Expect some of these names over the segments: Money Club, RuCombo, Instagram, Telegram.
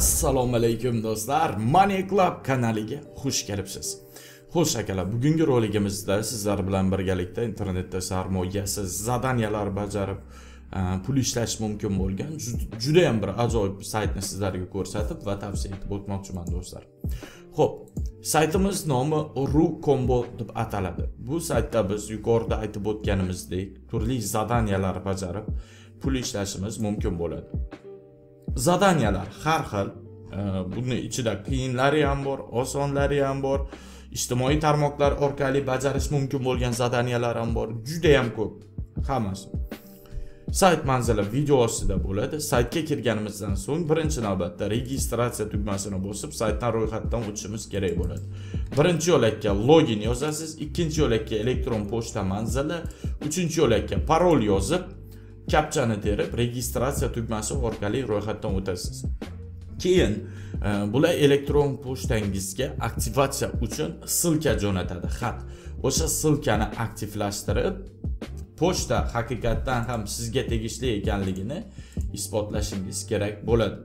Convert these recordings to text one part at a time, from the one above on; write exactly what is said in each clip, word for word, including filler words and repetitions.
Assalomu alaykum dostlar, Money Club kanaliga xush kelibsiz. Xo'sh akalar, bugungi roligimizda sizlar bilan birgalikda internetda sarmoyasiz zadaniyalar bajarib pul ishlash mumkin bo'lgan juda ham bir ajoyib saytni sizlarga ko'rsatib va tavsiya etib o'tmoqchiman do'stlar. Xo'p, saytimiz nomi RuCombo deb ataladi. Bu saytda biz yuqorida aytib o'tganimizdek turli zadaniyalar bajarib pul ishlashimiz mumkin bo'ladi. Zadaniyalar har xil, bunun ichida qiyinlari ham bor, osonlari ham bor, ijtimoiy tarmoqlar orqali bajarish mumkin bo'lgan zadaniyalar ham bor, juda ham ko'p, hammasi. Sayt manzili video ostida bo'ladi. Saytga kirganimizdan so'ng birinchi navbatda registratsiya tugmasini bosib, saytdan ro'yxatdan o'tishimiz kerak bo'ladi. Birinchi yo'lakka login yozasiz, ikkinchi yo'lakka elektron pochta manzili, uchinchi yo'lakka parol yozib, kapchani terib, registratsiya tugmasi orqali ro'yxatdan o'tasiz. Keyin bular elektron pochtangizga aktivatsiya uchun silka jo'natadi, xat. O'sha silkani aktivlashtirib, pochta haqiqatan ham sizga tegishli ekanligini isbotlashingiz kerak bo'ladi.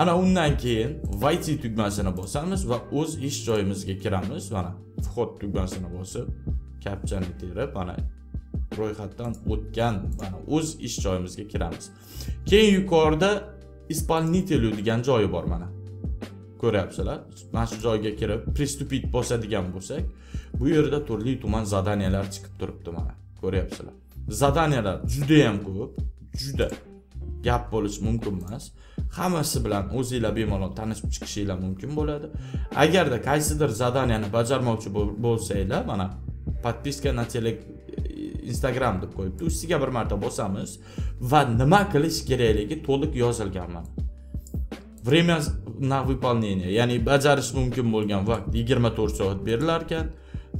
Ana undan keyin Wi-Fi tugmasini bosamiz va o'z ish joyimizga kiramiz. Mana vxod tugmasini bosib, kapchani terib, mana ro'yxatdan o'tgan o'z ish joyimizga kiramiz. Keyin yuqorida ispanitelu degan joyi bor, mana ko'ryapsizlar. Mana shu joyga kirib pristupit bosadigan bo'lsak, bu yerda turli tuman zadaniyalar chiqib turibdi, mana ko'ryapsizlar. Zadaniyalar juda ham ko'p, juda gap bo'lishi mumkin emas. Hammasi bilan o'zingizlar bemalol tanishib chiqishinglar mumkin bo'ladi. Agarda qaysidir zadaniyani bajarmoqchi bo'lsanglar, mana podpiska na Telegram Instagram deb qo'yibdi. Ustiga bir marta bosamiz va nima qilish kerakligi to'liq yozilgan. Время на выполнение, ya'ni bajarish mumkin bo'lgan vaqt yigirma to'rt soat berilar ekan.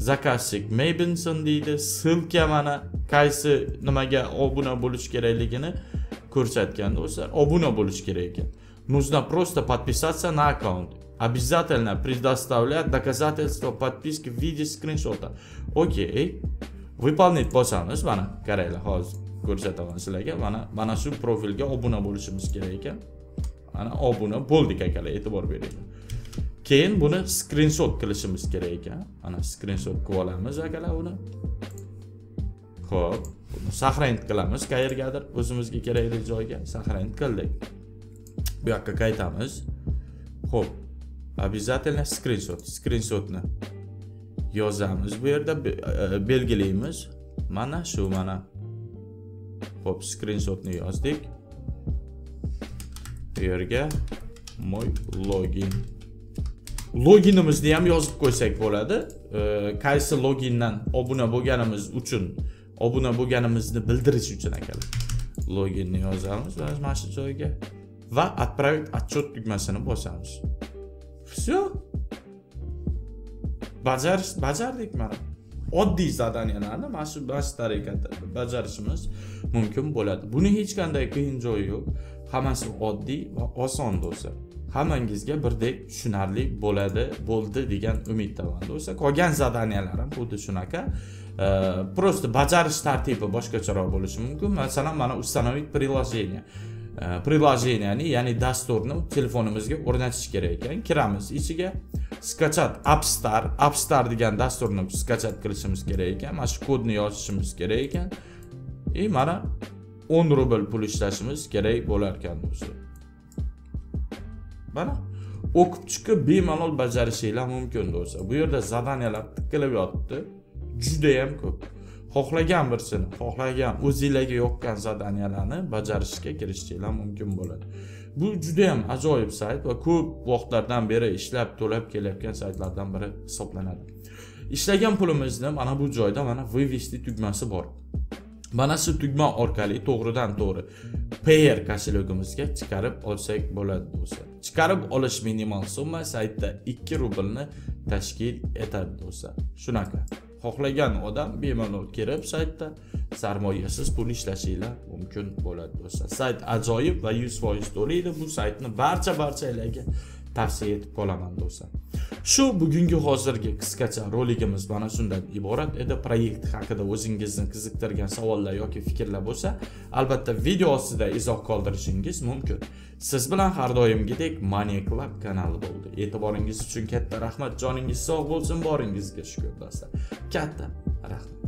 Zaказчик Mabinson deydi. Silka mana qaysi nimaga obuna bo'lish kerakligini ko'rsatgan do'stlar. Obuna bo'lish kerak ekan. Нужно просто подписаться на аккаунт. Обязательно предоставлять доказательства подписки в виде скриншота. Окей. Выполнить bosamiz, mana qaranglar, hozir ko'rsataman sizlarga. Mana mana shu profilga obuna bo'lishimiz kerak ekan. Mana obuna bo'ldik akalar, e'tibor bering. Keyin buni screenshot qilishimiz kerak ekan. Mana screenshot qilib olamiz akalar uni. Xo'p, buni saqlanib qilamiz qayergadir, o'zimizga kerakli joyga saqlanib qildik. Bu yoqqa qaytamiz. Xo'p, обязательно screenshot, screenshotni yozamiz, bu yerda belgilaymiz. Mana shu mana. Hop, screenshotni yozdik. Bu yerga moy login. Loginimizni ham yozib qo'ysak bo'ladi. Qaysi logindan obuna bo'lganimiz uchun, obuna bo'lganimizni bildirish uchun akalar. Loginni yozamiz mana shu joyga va отправить отчет tugmasini bosamiz. Всё. Bajarish bajardik, mana oddiy zadaniyalarni mana shu bash tariqatda bajarishimiz mumkin bo'ladi. Buni hech qanday qiyin joyi yo'q, hammasi oddiy va oson do'stlar. Hammangizga birdek tushunarli bo'ladi, bo'ldi degan umiddaman do'stlar. Qolgan zadaniyalar ham xuddi shunaqa, prosta bajarish tartibi boshqacharoq bo'lishi mumkin. Masalan, mana ustanovit приложение приложениеni, ya'ni dasturni telefonimizga o'rnatish kerak ekan. Kiramiz ichiga, skachat App Store, App Store degan dasturni skachat qilishimiz kerak ekan. Mana shu kodni yozishimiz kerak ekan. E mana o'n rubl pul ishlashimiz kerak bo'lar ekan do'stlar. Mana o'qib chiqib bemalol bajarishinglar mumkin do'stlar. Bu yerda zadaniyalar tiqilib yotibdi, juda ham ko'p. Xohlagan birsini, xohlagan o'zingizga yoqqan zadaniyalarni bajarishga kirishinglar mumkin bo'ladi. Bu juda ham ajoyib sayt va ko'p vaqtlardan beri ishlab to'lab kelayotgan saytlardan biri hisoblanadi. Ishlagan pulimizni mana bu joyda mana вывести tugmasi bor. Mana shu tugma orqali to'g'ridan-to'g'ri Payer kashelogimizga chiqarib olsak bo'ladi do'stlar. Chiqarib olish minimal summa saytda ikki rublni tashkil etadi do'stlar. Shunaqa. Xohlagan odam bemalol kirib saytda sarmoyasiz pul ishlashinglar mumkin bo'ladi do'stlar. Sayt ajoyib va yuz foiz to'laydi. Bu saytni barcha barchalarga tavsiya etib qolaman do'stlar. Shu bugungi hozirgi qisqacha roligimiz mana shundan iborat edi. Proyekt haqida o'zingizni qiziqtirgan savollar yoki fikrlar bo'lsa, albatta video ostida izoh qoldirishingiz mumkin. Siz bilan har doimgidek Money Club kanali bo'ldi. E'tiboringiz uchun katta rahmat. Joningiz sog' bo'lsin, boringizga shukr, do'stlar. Katta rahmat.